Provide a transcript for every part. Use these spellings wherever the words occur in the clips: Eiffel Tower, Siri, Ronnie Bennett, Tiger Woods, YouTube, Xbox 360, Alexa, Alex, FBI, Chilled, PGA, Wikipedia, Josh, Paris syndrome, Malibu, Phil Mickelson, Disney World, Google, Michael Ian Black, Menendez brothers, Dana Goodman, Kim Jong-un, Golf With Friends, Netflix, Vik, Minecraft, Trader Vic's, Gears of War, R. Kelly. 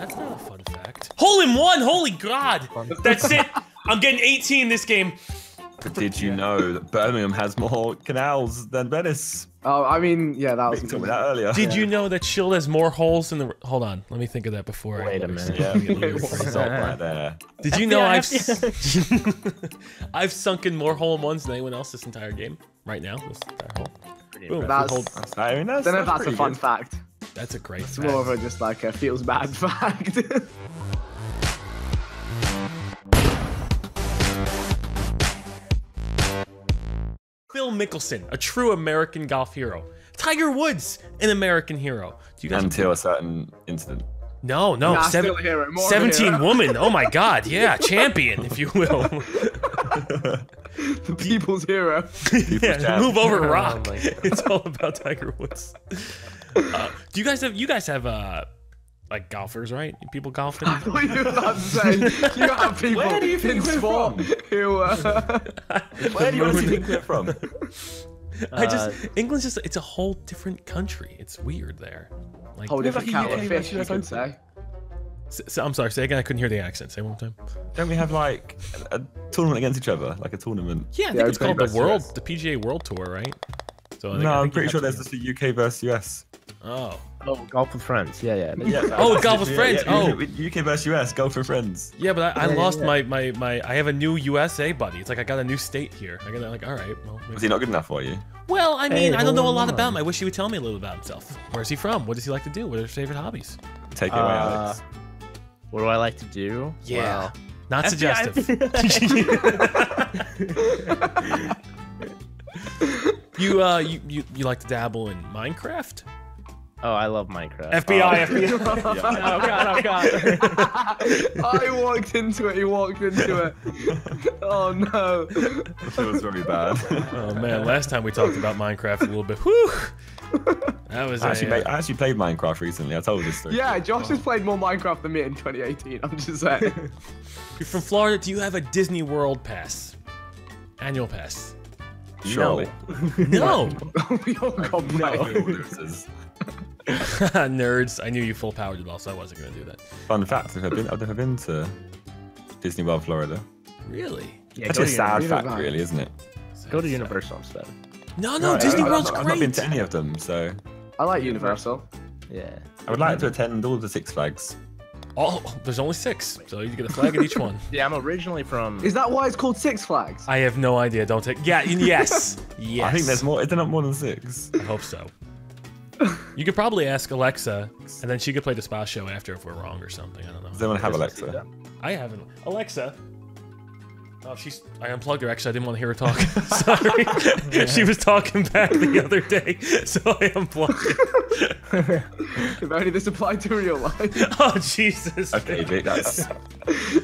That's not a fun fact. Hole in one! Holy God! That's it! I'm getting 18 this game. Did you know that Birmingham has more canals than Venice? Oh, I mean, yeah, that was that earlier. Did you know that Shield has more holes in the? Hold on, let me think of that before. Wait a minute. Yeah, stop right there. Did you know I've sunken more hole in ones than anyone else this entire game? Right now, this entire hole. Boom, that's, I mean, that's, don't know if that's a fun fact. That's a great fact. It's more of a just like a feels bad fact. Phil Mickelson, a true American golf hero. Tiger Woods, an American hero. Do you guys until a certain incident. No, no. Nah, still a hero. More 17 hero. Woman. Oh my God. Yeah, champion, if you will. The people's hero. Yeah, move over, rock. Oh, it's all about Tiger Woods. Do you guys have? You guys have like golfers, right? People golfing. I thought you were about to say you have people where do you think in sport from? Who. Where do you think they're from? I just England's just it's a whole different country. It's weird there. Like, whole different kettle of fish, you could say. So, I'm sorry, say again, I couldn't hear the accent. Say one more time. Don't we have like a tournament against each other? Like a tournament? Yeah, I think it's called the World, the PGA World Tour, right? So I think, no, I'm pretty sure there's just the UK versus US. Oh. Oh, Golf With Friends. Yeah, yeah. Oh, Golf With Friends. Oh. UK versus US, Golf With Friends. Yeah, but I lost my, I have a new USA buddy. It's like I got a new state here. I got like, all right. Well, was he not good enough for you? Well, I mean, I don't know a lot about him. I wish he would tell me a little about himself. Where's he from? What does he like to do? What are his favorite hobbies? Take it away, Alex. What do I like to do? Yeah. Wow. Not suggestive. You like to dabble in Minecraft? Oh, I love Minecraft. FBI, FBI. Oh, God, oh, God. I walked into it. He walked into it. Oh, no. It was very bad. Oh, man. Last time we talked about Minecraft a little bit. Whew. That was I actually played Minecraft recently. I told this story. Yeah, Josh has played more Minecraft than me in 2018. I'm just saying. You're from Florida. Do you have a Disney World pass? Annual pass? Surely. No. No. We all got nerds. Nerds. I knew you full powered it all, so I wasn't going to do that. Fun fact, I've never been to Disney World, Florida. Really? Yeah, that's a sad fact, really, isn't it? Go to Universal instead. No, no, Disney World's great. I've not been to any of them, so. I like Universal. Yeah. I would like to attend all the Six Flags. Oh, there's only 6, so you get a flag at each one. Yeah, I'm originally from. Is that why it's called Six Flags? I have no idea. Don't take. Yeah, yes, yes. I think there's more. It's not more than 6. I hope so. You could probably ask Alexa, and then she could play the spa show after if we're wrong or something. I don't know. Does anyone have Alexa? I haven't. Alexa. Oh, she's. I unplugged her. Actually, I didn't want to hear her talk. Sorry. Yeah. She was talking back the other day, so I unplugged her. If only this applied to real life. Oh, Jesus. Okay, Jake, that's.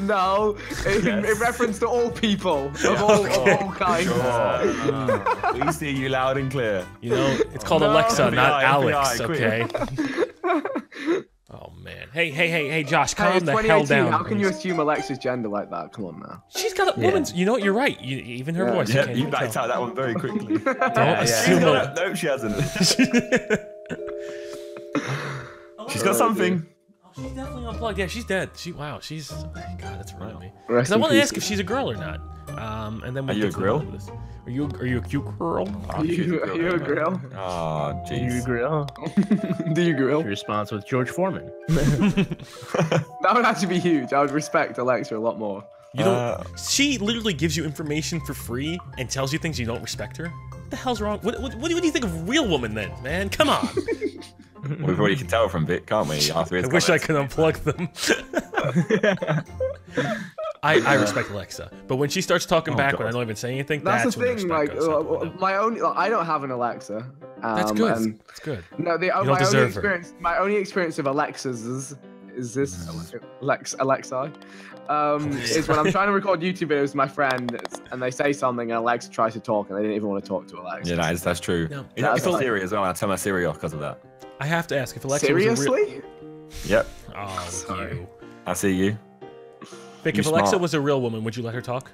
No, it referenced to all people of all kinds. Sure. We see you loud and clear. You know, it's called Alexa, FBI, not Alex. Okay. Oh man! Hey, hey, hey, hey, Josh, calm the hell down. How can you assume Alexa's gender like that? Come on now. She's got a woman's. You know what? You're right. Even her voice. Yeah, you backed out that one very quickly. Don't assume. No, she hasn't. She's got something. Oh, she's definitely unplugged. Yeah, she's dead. Wow. She's. God, that's ruining me. Because I want to ask if she's a girl or not. And then we'll Are you a cute girl? Oh, are you a grill? Oh, jeez. Are you a grill? Do you grill? Your response with George Foreman. That would actually be huge. I would respect Alexa a lot more. You don't. She literally gives you information for free and tells you things you don't respect her. What the hell's wrong? What do you think of real woman then, man? Come on. We've already can tell from Vic, can't we? After his comments. Wish I could unplug them. I respect Alexa, but when she starts talking back when I don't even say anything, that's the thing. Like my only, I don't have an Alexa. That's good. That's good. No, my only experience of Alexas is this Alexa. Is when I'm trying to record YouTube videos with my friend, and they say something, and Alexa tries to talk, and they didn't even want to talk to Alexa. Yeah, that's true. No, it's all Siri as well. I tell my Siri off because of that. I have to ask if Alexa. Seriously? Yep. Oh, sorry. I see you. Vic, if Alexa was a real woman, would you let her talk?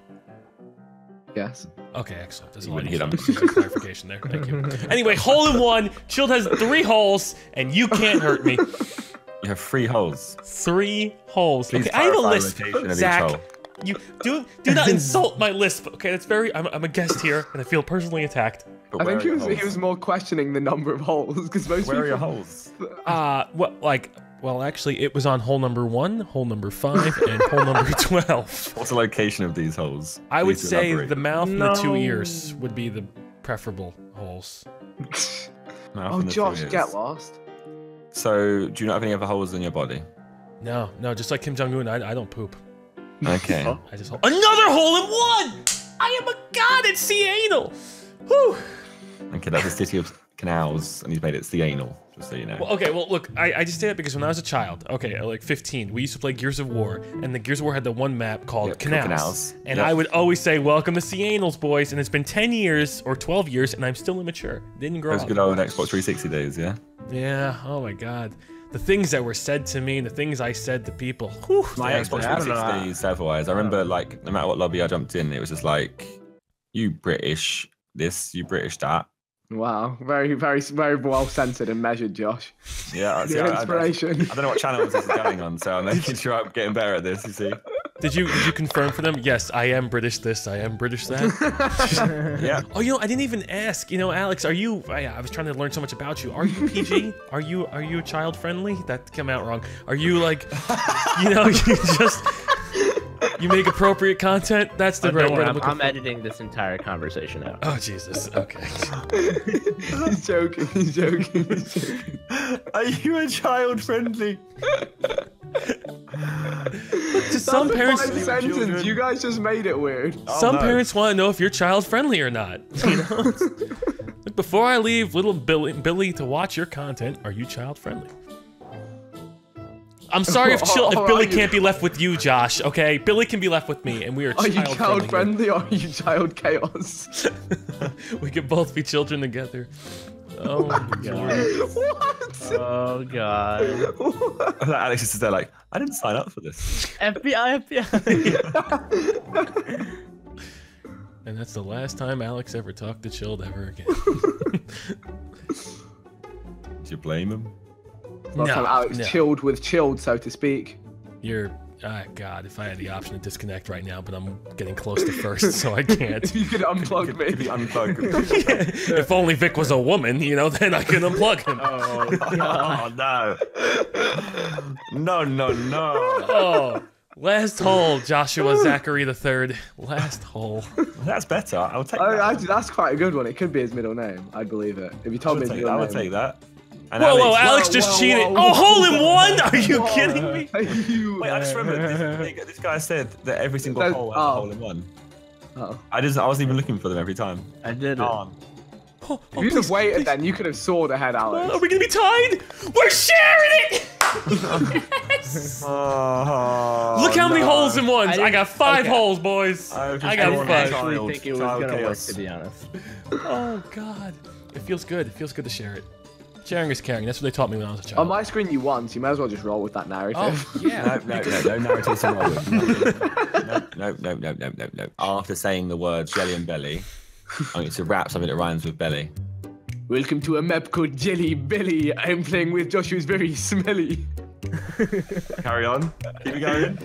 Yes. Okay, excellent. There's a lot of clarification there. Thank you. Anyway, hole in one. Shield has 3 holes, and you can't hurt me. You have 3 holes. 3 holes. Please okay, I have a list. Zach, you do not insult my lisp. Okay, that's very. I'm a guest here, and I feel personally attacked. I think he was more questioning the number of holes because most. Where are your holes? What like. Well, actually, it was on hole number 1, hole number 5, and hole number 12. What's the location of these holes? I would say the mouth and the 2 ears would be the preferable holes. Oh, Josh, get lost. So, do you not have any other holes in your body? No, no, just like Kim Jong-un, I don't poop. Okay. I just another hole in 1! I am a god at sea anal! Whew! Okay, that's the city of canals, and he's made it sea anal. Just so you know. Well, okay, well, look, I just did it because when I was a child, okay, like 15, we used to play Gears of War, and the Gears of War had the one map called Canals. And I would always say, welcome to Sea Anals, boys, and it's been 10 years or 12 years, and I'm still immature. Didn't grow up. Those good old Xbox 360 days, yeah? Yeah, oh my god. The things that were said to me, the things I said to people. Whew, my Xbox 360 days, otherwise. I remember, like, no matter what lobby I jumped in, it was just like, you British this, you British that. Wow, very, very, very well censored and measured, Josh. Yeah, the inspiration. I don't know what channel this is going on, so I'm making sure I'm getting better at this. You see? Did you confirm for them? Yes, I am British this, I am British that. Yeah. Oh, you know, I didn't even ask. You know, Alex, are you? I was trying to learn so much about you. Are you PG? Are you child friendly? That came out wrong. Are you like, you know, you just. You make appropriate content. That's the right word. I'm editing this entire conversation out. Oh Jesus! Okay. He's joking. He's joking. He's joking. Are you a child-friendly? To some parents, you guys just made it weird. Some parents want to know if you're child-friendly or not. You know? Before I leave, little Billy to watch your content, are you child-friendly? I'm sorry if Billy can't be left with you, Josh, okay? Billy can be left with me, and we are child-friendly. Are you child-friendly or are you child-chaos? We can both be children together. Oh, my God. What? Oh, God. What? Alex is there like, I didn't sign up for this. FBI, FBI. And that's the last time Alex ever talked to Chilled ever again. Do you blame him? Last time Alex chilled with Chilled, so to speak. You're, God, if I had the option to disconnect right now, but I'm getting close to first, so I can't. If you could unplug me. Could be unplugged. Yeah. If only Vic was a woman, you know, then I could unplug him. Oh, no. No, no, no. Oh, last hole, Joshua Zachary III. Last hole. That's better. I'll take that. Actually, that's quite a good one. It could be his middle name. I'd believe it. If you told me his middle name. I would take that. And whoa, Alex, whoa, Alex just cheated. Whoa. Oh, hole in 1? Are you kidding me? Wait, I just remembered this guy said that every single hole was a hole in 1. Oh. I wasn't even looking for them every time. I did. Oh. Oh, if you'd have waited then, you could have soared ahead, Alex. Are we going to be tied? We're sharing it! Yes! Look how many holes in 1. I got 5 holes, boys. I got 5. I actually think it was going to work, to be honest. Oh, God. It feels good. It feels good to share it. Sharing is caring. That's what they taught me when I was a child. On my screen, you won, so you might as well just roll with that narrative. Oh, yeah. No narrative to roll with. No. After saying the words jelly and belly, I'm going to rap something that rhymes with belly. Welcome to a map called Jelly Belly. I'm playing with Josh, who's very smelly. Carry on. Keep it going.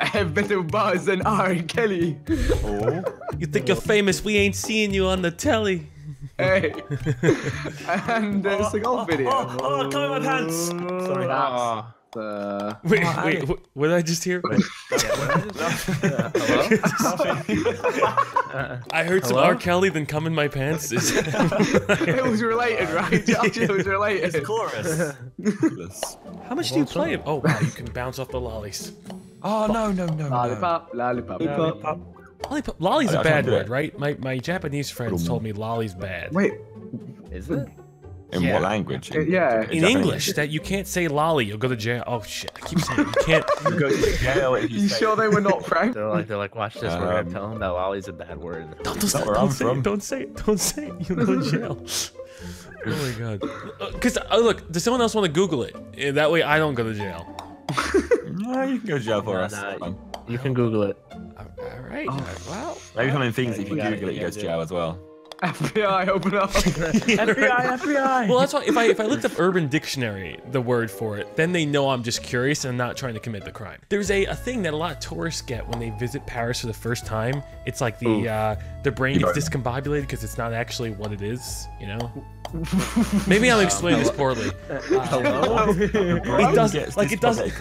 I have better bars than R. Kelly. Oh. You think you're famous? We ain't seeing you on the telly. Hey, and it's a golf video. Oh, come on, hands! Sorry, that's the... Wait, what did I just hear? Wait, hello? I heard some R. Kelly, then come in my pants. It was related, right? It was related. It's chorus. How much do you play? Oh, wow, you can bounce off the lollies. Oh, no. Lollipop. Lolly's a bad word, right? My Japanese friends told me lolly's bad. Wait, is it? In what language? In English, that you can't say lolly, you'll go to jail. Oh shit, I keep saying you can't. You go to jail if you say sure they were not pranked? They're like, watch this, we're gonna tell them that lolly's a bad word. Don't say it, you'll go to jail. Oh my god. Because, look, does someone else want to Google it? That way I don't go to jail. No, you can go to jail for us. You can Google it. All right. Well, maybe something things if you Google it, you go to jail as well. FBI, open up. FBI, FBI. Well, that's why if I looked up Urban Dictionary, the word for it, then they know I'm just curious and I'm not trying to commit the crime. There's a thing that a lot of tourists get when they visit Paris for the first time. It's like their brain gets discombobulated because it's not actually what it is, you know? Maybe I'm explaining this poorly. Hello? It doesn't.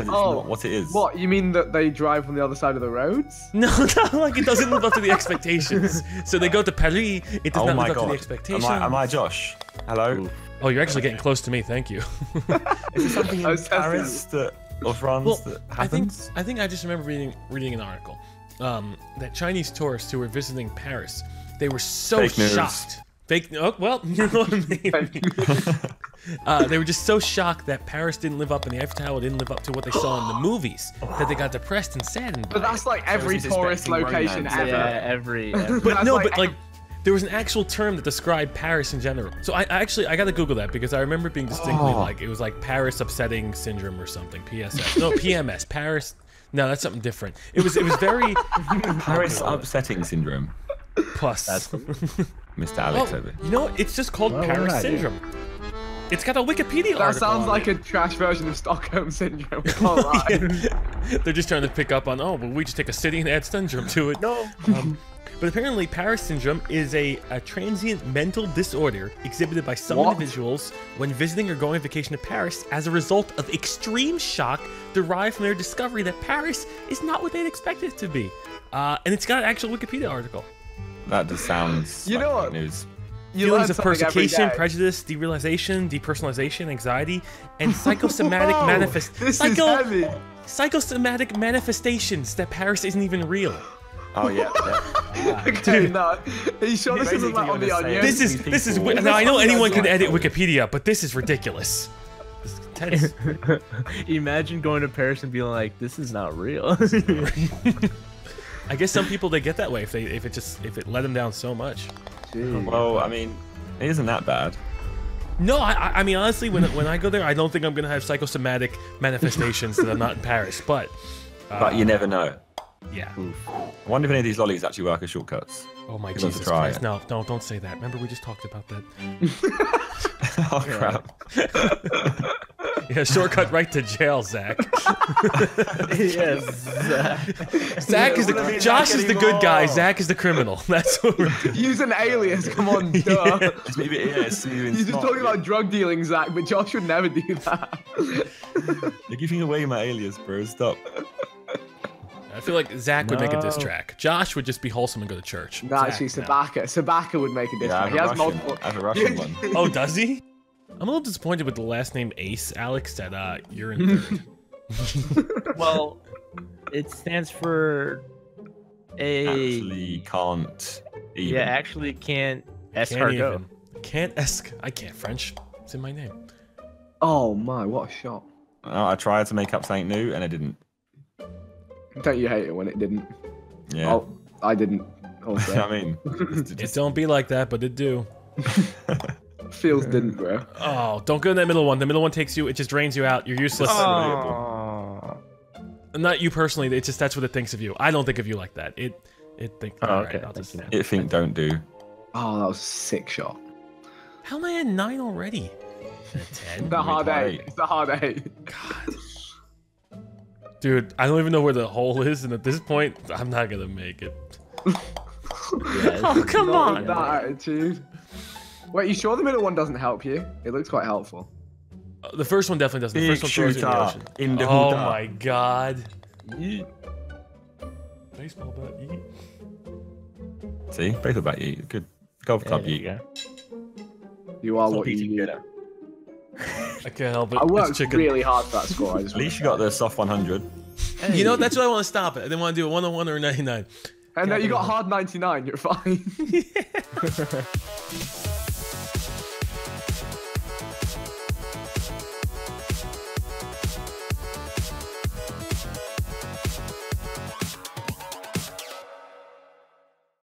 Oh, not what it is. What, you mean that they drive on the other side of the roads? No, like it doesn't live up to the expectations. So they go to Paris, it does not live up to the expectations. Am I Josh? Hello? Ooh. Oh, you're actually getting close to me, thank you. Is it something in Paris that, or France that happens? I think I just remember reading an article that Chinese tourists who were visiting Paris, they were so shocked. Oh, well, you know what I mean. They were just so shocked that Paris didn't live up and the Eiffel Tower didn't live up to what they saw in the movies that they got depressed and saddened. But that's like every tourist location ever. Yeah, every. But there was an actual term that described Paris in general. So I gotta Google that because I remember it being distinctly like it was like Paris upsetting syndrome or something. PSS. No, PMS. Paris. No, that's something different. It was very Paris upsetting syndrome. Plus. Mr. Alex over. You know, it's just called Paris syndrome. It's got a Wikipedia article. That sounds like a trash version of Stockholm syndrome. Oh, yeah. They're just trying to pick up on, oh, well, we just take a city and add syndrome to it. No. But apparently Paris syndrome is a transient mental disorder exhibited by some individuals when visiting or going on vacation to Paris as a result of extreme shock derived from their discovery that Paris is not what they'd expected it to be. And it's got an actual Wikipedia article. That just sounds like news. Feelings of persecution, prejudice, derealization, depersonalization, anxiety, and psychosomatic psychosomatic manifestations that Paris isn't even real. Oh yeah. Okay, no. Are you sure this isn't like on the Onion? This is now I know anyone can edit Wikipedia, but this is ridiculous. This is intense. Imagine going to Paris and being like, this is not real. I guess some people they get that way if it let them down so much. Jeez. Well, I mean, it isn't that bad. No, I mean honestly, when I go there, I don't think I'm gonna have psychosomatic manifestations that I'm not in Paris. But you never know. Yeah. Oof. I wonder if any of these lollies actually work as shortcuts. Oh my Jesus Christ! No, don't say that. Remember we just talked about that. Oh crap. Yeah, shortcut right to jail, Zach. Yes, Zach is the Josh is the good guy. Zach is the criminal. That's what we're doing. Use an alias. Come on, duh. Yeah. You're just talking about drug dealing, Zach, but Josh would never do that. You're giving away my alias, bro. Stop. I feel like Zach would make a diss track. Josh would just be wholesome and go to church. No, actually, Sabaka. Sabaka would make a diss track. He has multiple. I have a Russian one. Oh, does he? I'm a little disappointed with the last name Ace, Alex, that you're in third. Well, it stands for a... Actually can't even. Yeah, actually can't escargot. Can't esc... I can't French. It's in my name. Oh my, what a shot. I tried to make up something new and I didn't. Don't you hate it when it didn't? Yeah. Oh, I didn't. Also. I mean... It don't be like that, but it do. Feels didn't, bro. Oh, don't go in that middle one. The middle one takes you, it just drains you out. You're useless. Oh. Not you personally, it's just that's what it thinks of you. I don't think of you like that. It thinks, oh, all right, okay. I'll just, it think don't do. Oh, that was a sick shot. How am I at 9 already? 10? The hard 8. It's the hard 8. God. Dude, I don't even know where the hole is, and at this point, I'm not gonna make it. Yeah, oh, come on. That attitude. Wait, you sure the middle one doesn't help you? It looks quite helpful. The first one definitely doesn't. The first one throws you in the ocean. Oh my god. Yeet. Baseball bat yeet. See? Baseball bat yeet. Good. Golf club yeet. You are what you need. I can't help it. I worked really hard for that score. At least you got the soft 100. Hey. You know, that's what I want to stop it. I didn't want to do a 101 or a 99. And no, you got hard 99. You're fine.